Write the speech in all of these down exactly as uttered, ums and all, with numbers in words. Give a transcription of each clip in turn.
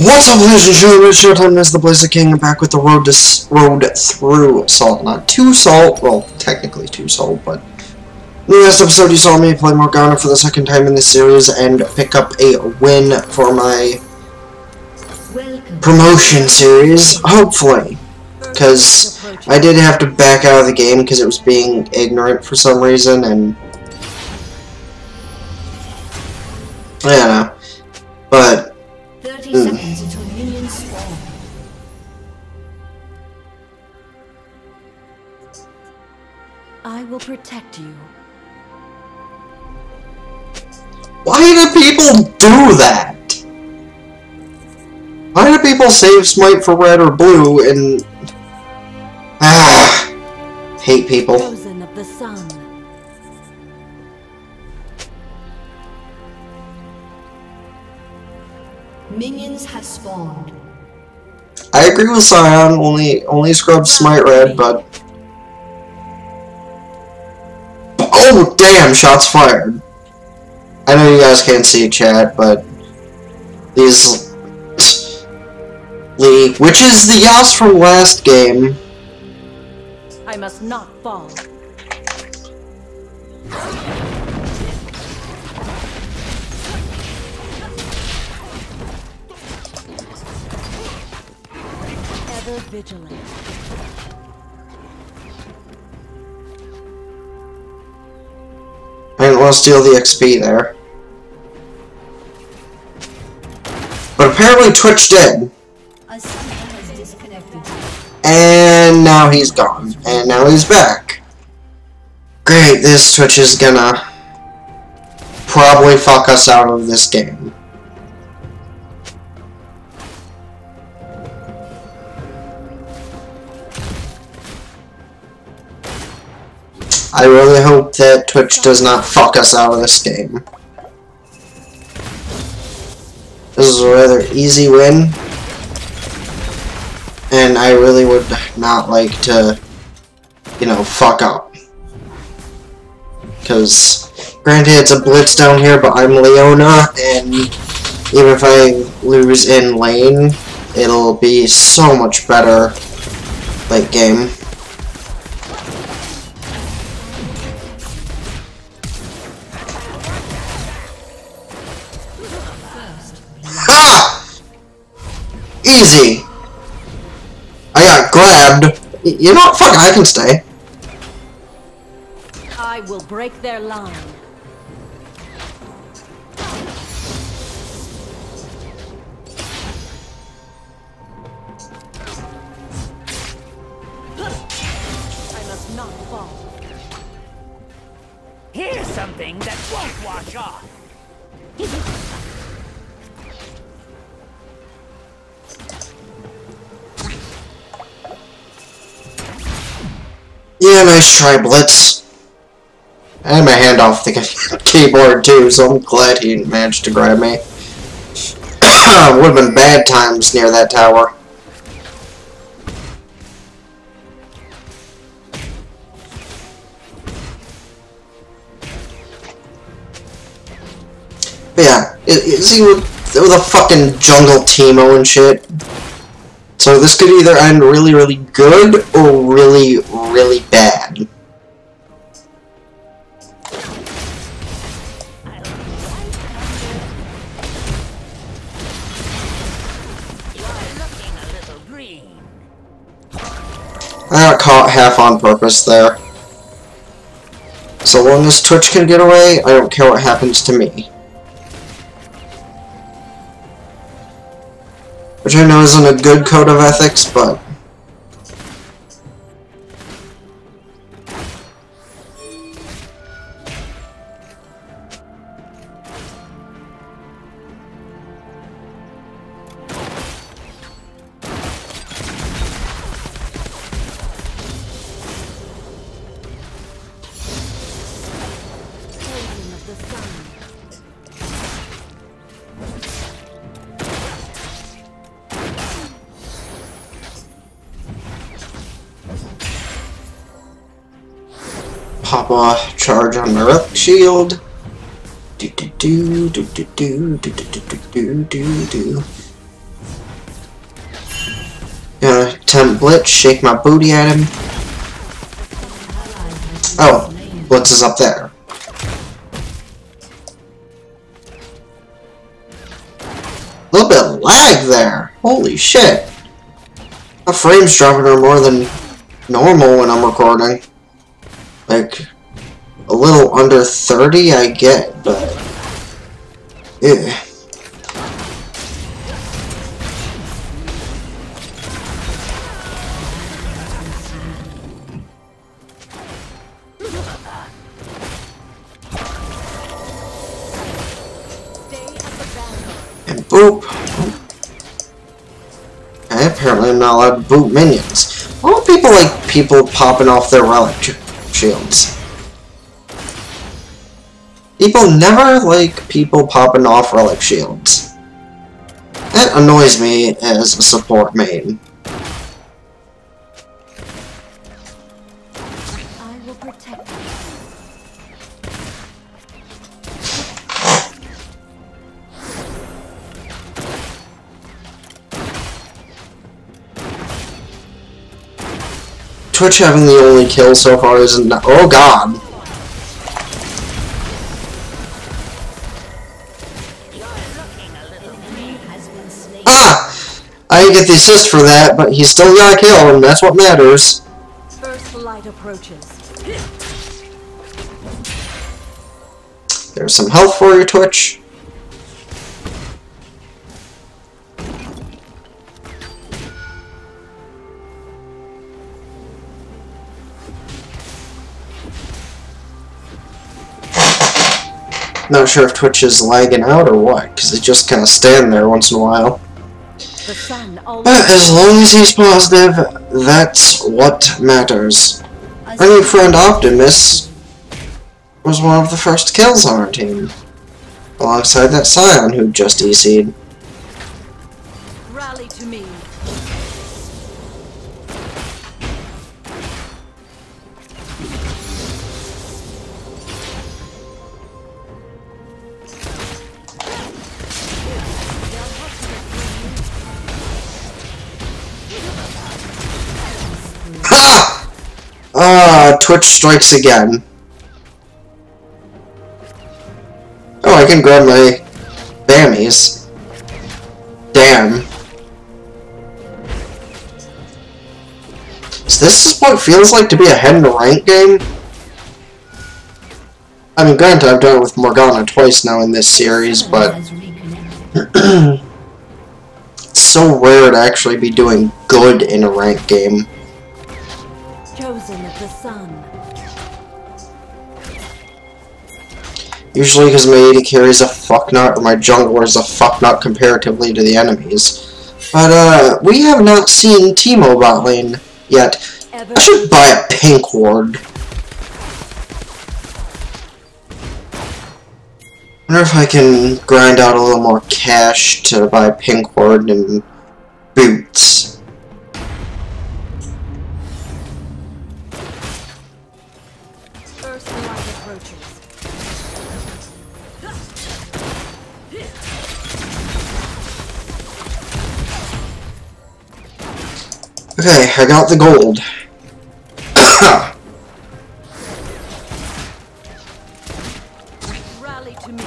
What's up, ladies and gentlemen? It's your time as TheBlaziking. I'm back with the road to road through Salt. Not to Salt, well, technically to Salt, but in the last episode you saw me play Morgana for the second time in this series and pick up a win for my promotion series, hopefully, because I did have to back out of the game because it was being ignorant for some reason, and I don't know, but thirty seconds until minions spawn. I will protect you. Why do people do that? Why do people save Smite for red or blue and ah, hate people? Frozen of the sun. Minions have spawned. I agree with Sion, only only scrub Smite red, but oh damn, shots fired. I know you guys can't see chat, but these Lee, which is the Yas from last game. I must not fall. Vigilant. I didn't want to steal the X P there, but apparently Twitch did. And now he's gone, and now he's back. Great, this Twitch is gonna probably fuck us out of this game. I really hope that Twitch does not fuck us out of this game. This is a rather easy win, and I really would not like to, you know, fuck up. Because, granted, it's a blitz down here, but I'm Leona, and even if I lose in lane, it'll be so much better late game. Easy. I got grabbed. You know, fuck, I can stay. I will break their line. I must not fall. Here's something that won't wash off. Yeah, nice try, Blitz. I had my hand off the keyboard too, so I'm glad he managed to grab me. Would've been bad times near that tower. But yeah, is he with, with a fucking jungle Teemo and shit? So this could either end really, really good or really, really bad. I got caught half on purpose there. So long as Twitch can get away, I don't care what happens to me. Which I know isn't a good code of ethics, but pop a charge on my Rook Shield. Do do do do do do do do do do do do. Gonna attempt Blitz, shake my booty at him. Oh, Blitz is up there. A little bit of lag there. Holy shit. My frame's dropping are more than normal when I'm recording. Like, a little under thirty I get, but... ew. And boop. Okay, apparently I'm not allowed to boop minions. Why don't people like people popping off their relic shields? People never like people popping off relic shields. That annoys me as a support main. I will protect you. Twitch having the only kill so far isn't. Oh god. I didn't get the assist for that, but he still got a kill, and that's what matters. First light approaches. There's some health for you, Twitch. Not sure if Twitch is lagging out or what, because they just kind of stand there once in a while. But as long as he's positive, that's what matters. Our new friend Optimus was one of the first kills on our team, alongside that Sion who just E C'd. Rally to me. Twitch strikes again. Oh, I can grab my bammies. Damn. So this is what it feels like to be ahead in a ranked game? I mean, granted, I've done it with Morgana twice now in this series, but... it's so rare to actually be doing good in a ranked game. Chosen of the sun. Usually because my A D carry is a fucknut or my jungler is a fucknut comparatively to the enemies. But uh, we have not seen Teemo bot lane yet. Ever. I should buy a pink ward. Wonder if I can grind out a little more cash to buy a pink ward and boots. Okay, I got the gold. Rally to me.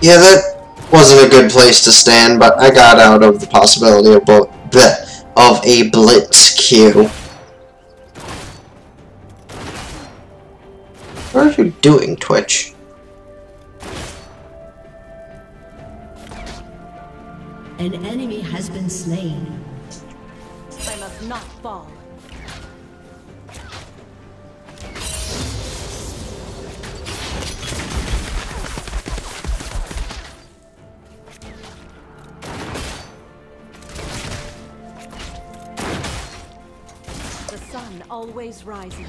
Yeah, that wasn't a good place to stand, but I got out of the possibility of both the of a blitz queue. What are you doing, Twitch? An enemy has been slain. I must not fall. The sun always rises.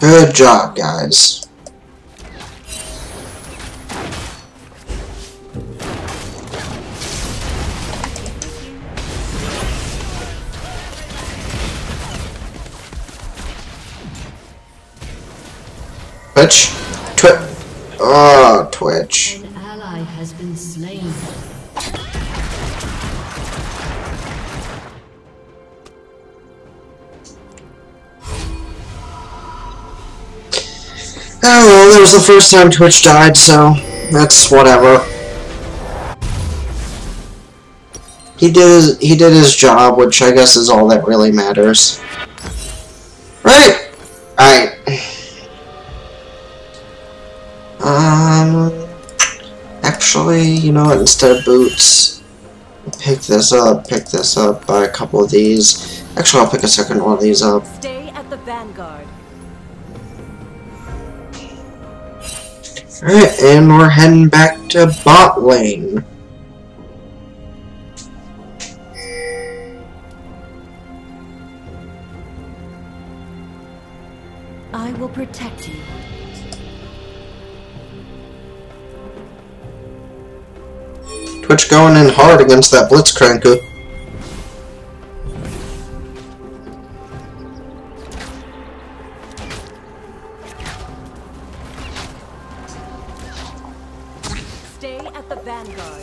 Good job, guys. Twitch? Twi- Oh, Twitch. An ally has been slain. Oh well, it was the first time Twitch died, so that's whatever. He did his, he did his job, which I guess is all that really matters. Right? Alright. Um, actually, you know what, instead of boots, pick this up, pick this up, buy a couple of these. Actually, I'll pick a second one of these up. Stay at the Vanguard. Alright, and we're heading back to bot lane. I will protect you. Twitch going in hard against that Blitzcrank. Stay at the Vanguard.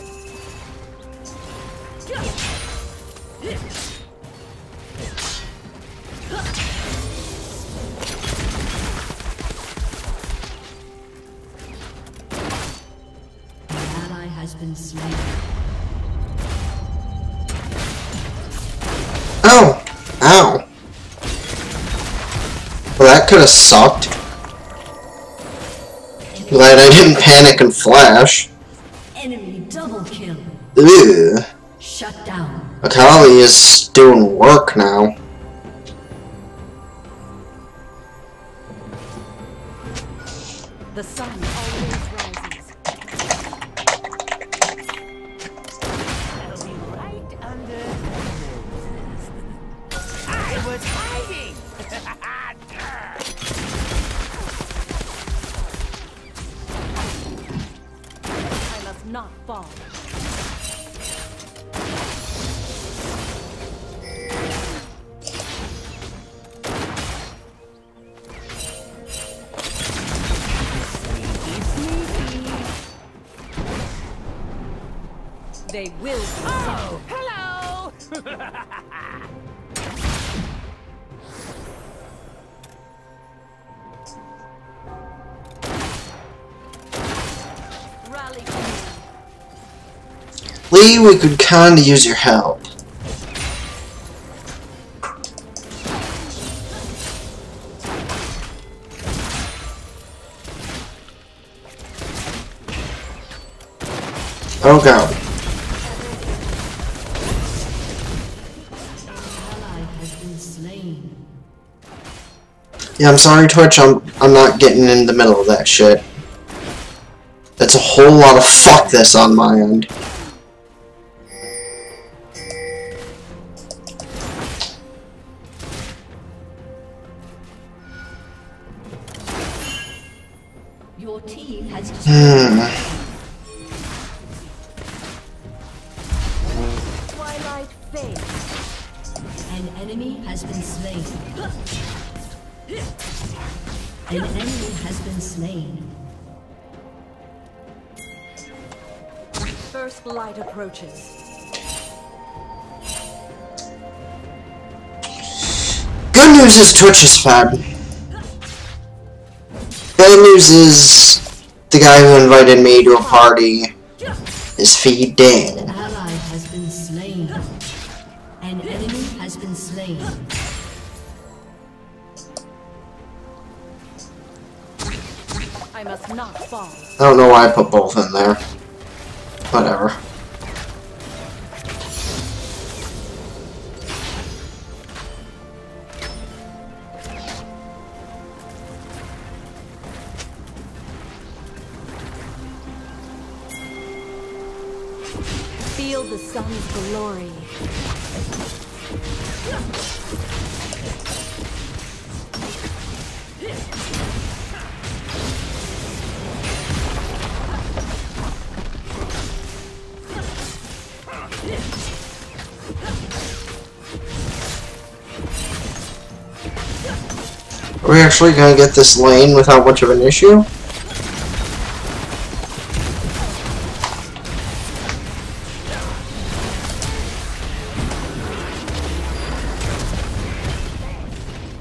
An ally has been slain. Oh! Ow! Well, that could have sucked. Glad I didn't panic and flash. Enemy double kill. Ugh. Shut down. Akali is doing work now. The sun always rises. It'll be right under. I was hiding. Not fall. They will. Oh, hello. Lee, we could kinda use your help. Oh god. Yeah, I'm sorry, Twitch, I'm I'm not getting in the middle of that shit. That's a whole lot of fuck this on my end. Hmm. Twilight fades. An enemy has been slain. An enemy has been slain. First light approaches. Good news is Twitch is fab. Bad news is the guy who invited me to a party is feed dead. An ally has been slain. An enemy has been slain. I must not fall. I don't know why I put both in there. Whatever. Feel the sun's glory. Are we actually going to get this lane without much of an issue?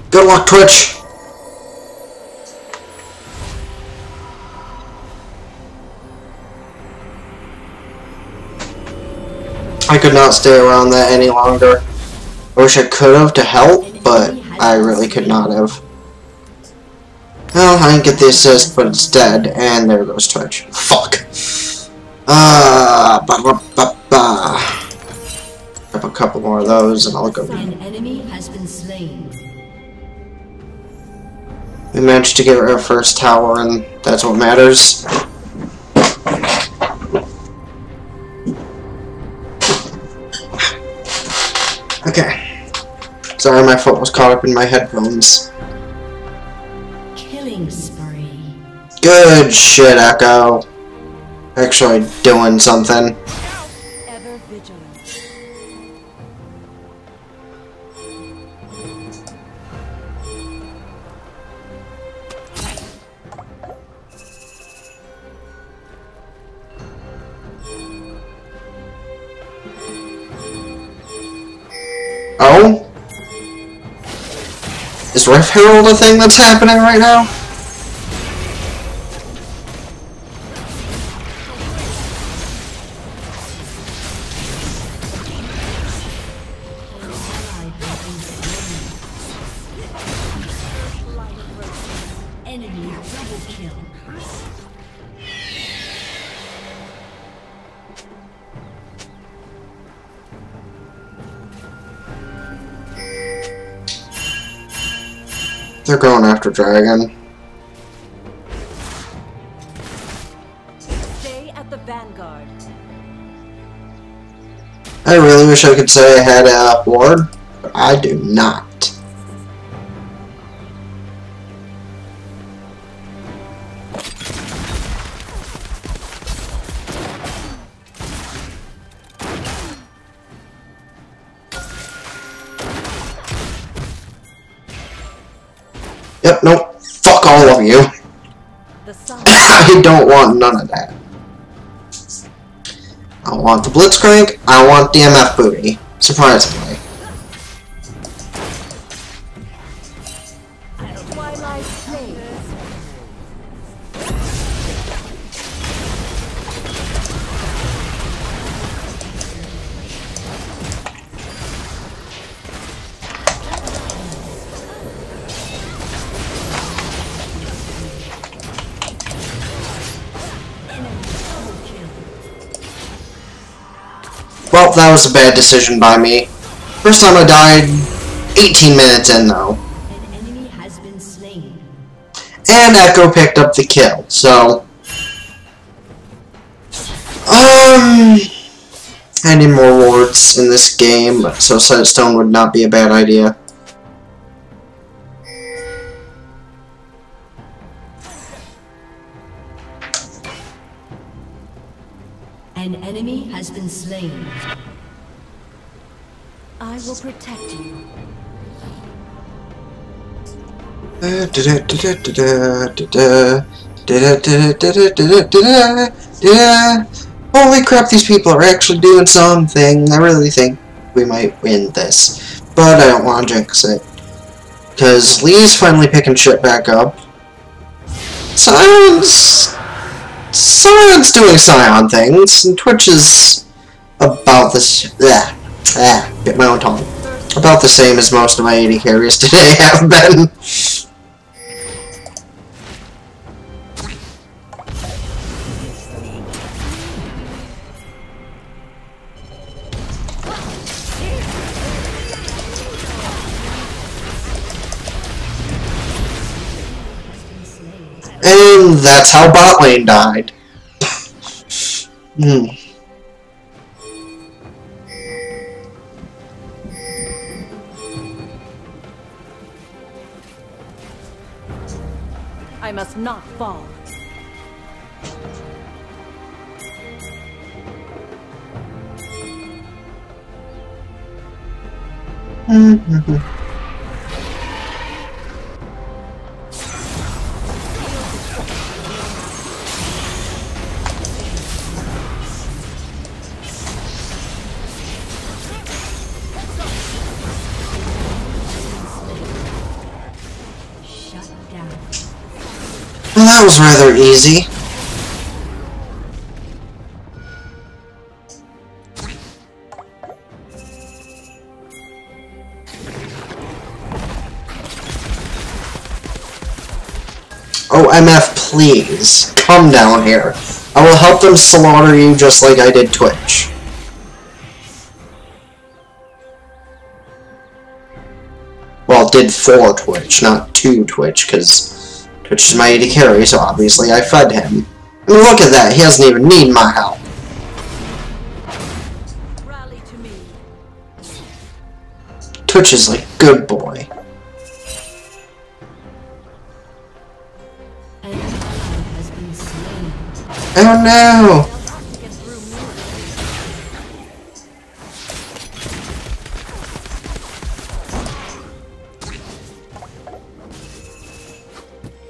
Good luck, Twitch! I could not stay around that any longer. I wish I could have to help, but I really could not have. Well, I didn't get the assist, but it's dead, and there goes Twitch. Fuck! Ah, uh, ba ba ba ba. Grab a couple more of those, and I'll go. An enemy has been slain. We managed to get our first tower, and that's what matters. Okay. Sorry, my foot was caught up in my headphones. Killing spree. Good shit, Echo. Actually doing something. Ever vigilant. Oh? Is Rift Herald a thing that's happening right now? They're going after Dragon. Stay at the vanguard. I really wish I could say I had a ward, but I do not. Yep, nope. Fuck all of you. I don't want none of that. I want the Blitzcrank. I want the M F booty. Surprisingly. Well, that was a bad decision by me. First time I died eighteen minutes in, though. An enemy has been slain. And Echo picked up the kill, so... Um... I need more wards in this game, so Sunstone would not be a bad idea. An enemy has been slain. I will protect you. Holy crap, these people are actually doing something. I really think we might win this. But I don't want to jinx it. Because Lee's finally picking shit back up. Silence! Sion's doing Sion things, and Twitch is about this. Yeah, yeah. Get my own tongue. About the same as most of my A D carriers today have been. And that's how bot lane died. Hmm. I must not fall. was rather easy. Oh, M F, please, come down here. I will help them slaughter you just like I did Twitch. Well, did for Twitch, not to Twitch, because Twitch is my A D carry, so obviously I fed him. I mean, look at that, he doesn't even need my help. Rally to me. Twitch is like, good boy. Oh no!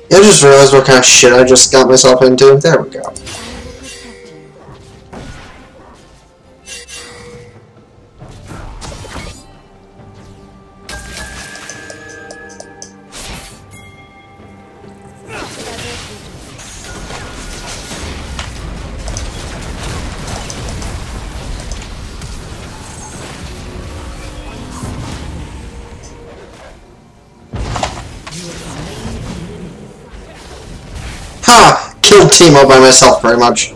I just realized what kind of shit I just got myself into. There we go. Killed Teemo by myself, pretty much.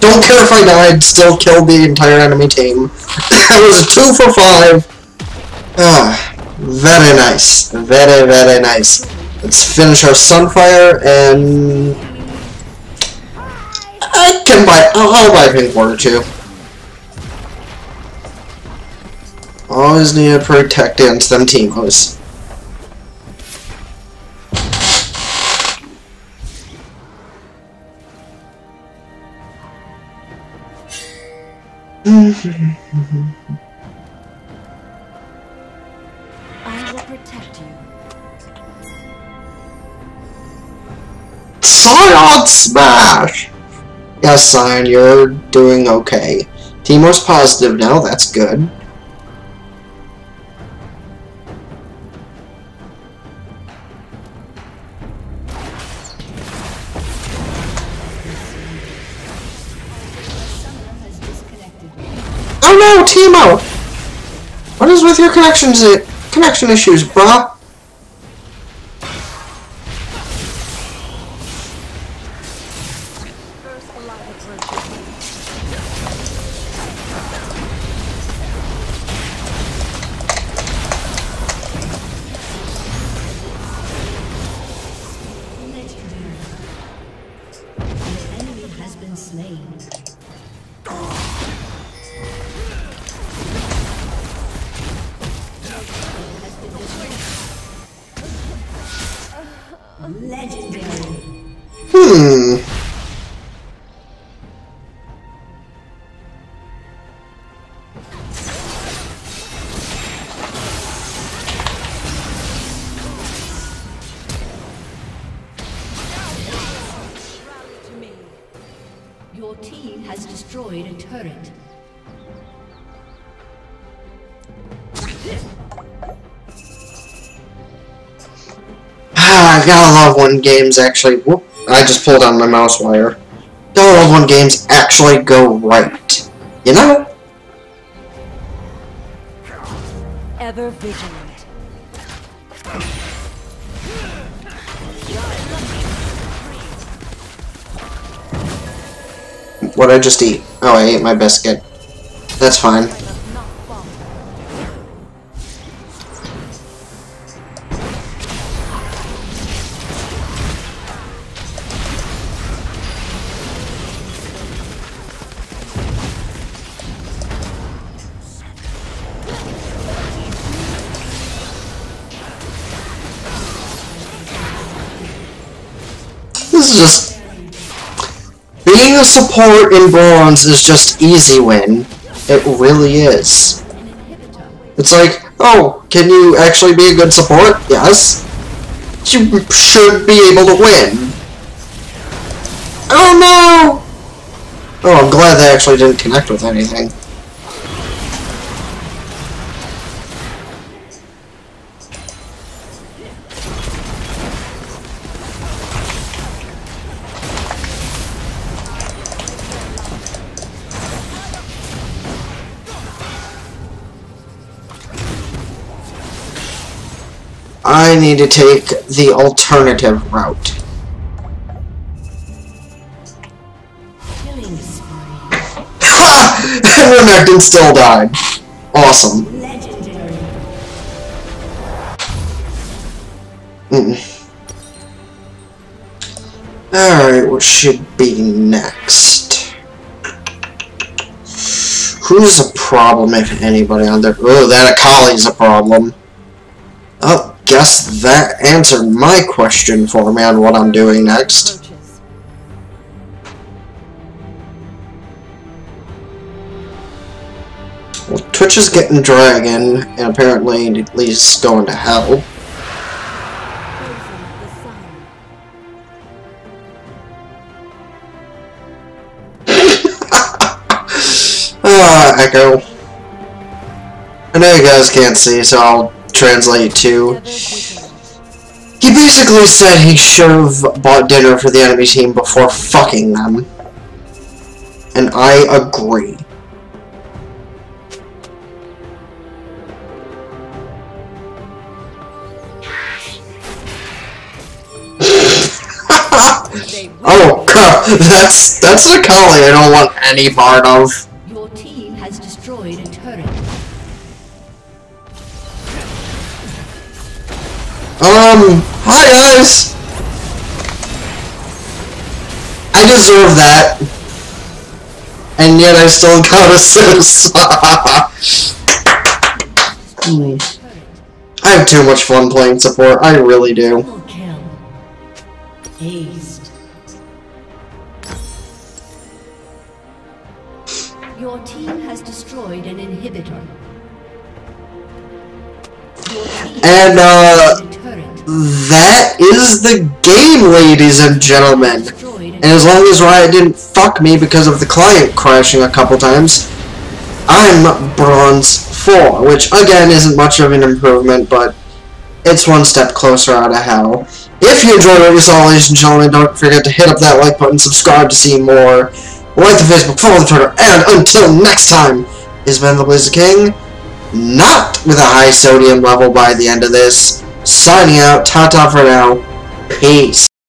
Don't care if I died, still killed the entire enemy team. That was a two for five. Ah, very nice. Very, very nice. Let's finish our Sunfire, and I can buy, I'll, I'll buy a pink board or two. Always need to protect against them Teemos. I will protect you. Sion smash! Yes, Sion, you're doing okay. Teemo's positive now, that's good. Oh no, Teemo! What is with your connections connection issues, bruh? Hmm. Your team has destroyed a turret. Ah, I gotta love when games actually. Whoop. I just pulled out my mouse wire. Don't love when games actually go right. You know? Ever vigilant. What'd I just eat? Oh, I ate my biscuit. That's fine. This is just... being a support in bronze is just easy win. It really is. It's like, oh, can you actually be a good support? Yes. you should be able to win. Oh no! Oh, I'm glad they actually didn't connect with anything. I need to take the alternative route. Ha! Renekton still died. Awesome. Mm-mm. Alright, what should be next? Who's a problem, if anybody on there? Oh, that Akali's a problem. Oh. Guess that answered my question for me on what I'm doing next. Well, Twitch is getting Dragon, and apparently Lee's going to hell. Ah, Echo. I know you guys can't see, so I'll translate to. He basically said he should've bought dinner for the enemy team before fucking them. And I agree. Oh god, that's that's a Akali I don't want any part of. Your team has destroyed a turret. Um, hi guys! I deserve that. And yet I still got assists. I have too much fun playing support, I really do. Your team has destroyed an inhibitor. And, uh... that is the game, ladies and gentlemen. And as long as Riot didn't fuck me because of the client crashing a couple times, I'm bronze four, which again isn't much of an improvement, but it's one step closer out of hell. If you enjoyed what you saw, ladies and gentlemen, don't forget to hit up that like button, subscribe to see more, like the Facebook, follow the Twitter, and until next time, it's been TheBlaziking, not with a high sodium level by the end of this. Signing out, ta-ta for now, peace.